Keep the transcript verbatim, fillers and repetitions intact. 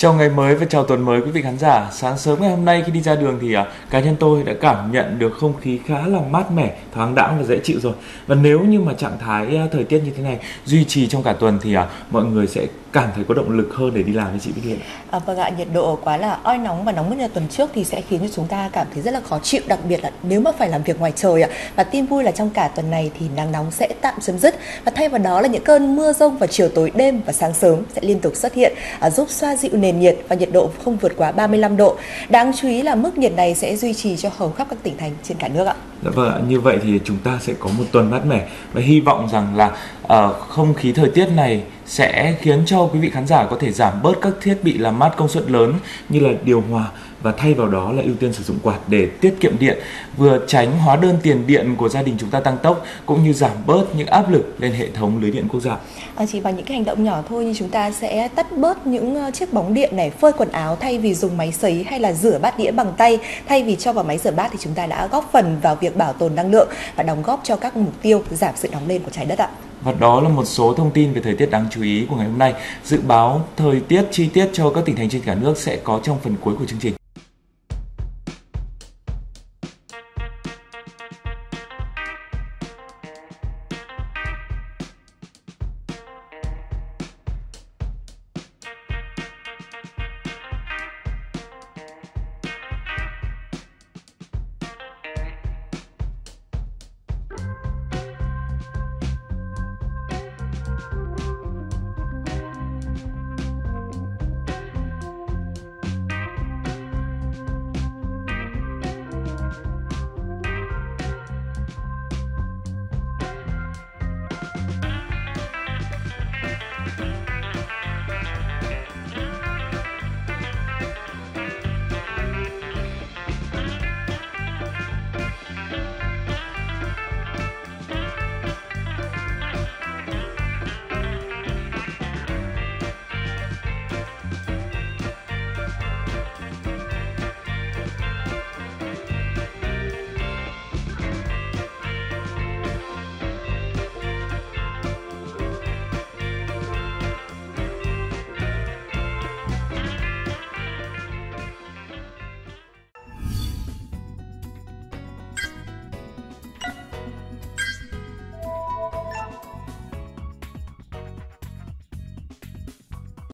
Chào ngày mới và chào tuần mới quý vị khán giả. Sáng sớm ngày hôm nay khi đi ra đường thì à, cá nhân tôi đã cảm nhận được không khí khá là mát mẻ, thoáng đãng và dễ chịu rồi. Và nếu như mà trạng thái à, thời tiết như thế này duy trì trong cả tuần thì à, mọi người sẽ cảm thấy có động lực hơn để đi làm với chị Bích Liên. À, vâng ạ, nhiệt độ quá là oi nóng và nóng hơn là tuần trước thì sẽ khiến cho chúng ta cảm thấy rất là khó chịu, đặc biệt là nếu mà phải làm việc ngoài trời ạ. Và tin vui là trong cả tuần này thì nắng nóng sẽ tạm chấm dứt và thay vào đó là những cơn mưa rông vào chiều tối, đêm và sáng sớm sẽ liên tục xuất hiện, à, giúp xoa dịu nền nhiệt và nhiệt độ không vượt quá ba mươi lăm độ. Đáng chú ý là mức nhiệt này sẽ duy trì cho hầu khắp các tỉnh thành trên cả nước ạ. Dạ vâng ạ, như vậy thì chúng ta sẽ có một tuần mát mẻ và hy vọng rằng là uh, không khí thời tiết này sẽ khiến cho quý vị khán giả có thể giảm bớt các thiết bị làm mát công suất lớn như là điều hòa và thay vào đó là ưu tiên sử dụng quạt để tiết kiệm điện, vừa tránh hóa đơn tiền điện của gia đình chúng ta tăng tốc cũng như giảm bớt những áp lực lên hệ thống lưới điện quốc gia. À, chỉ bằng những cái hành động nhỏ thôi như chúng ta sẽ tắt bớt những chiếc bóng điện này, phơi quần áo thay vì dùng máy sấy hay là rửa bát đĩa bằng tay thay vì cho vào máy rửa bát thì chúng ta đã góp phần vào việc bảo tồn năng lượng và đóng góp cho các mục tiêu giảm sự nóng lên của trái đất ạ. Và đó là một số thông tin về thời tiết đáng chú ý của ngày hôm nay. Dự báo thời tiết chi tiết cho các tỉnh thành trên cả nước sẽ có trong phần cuối của chương trình.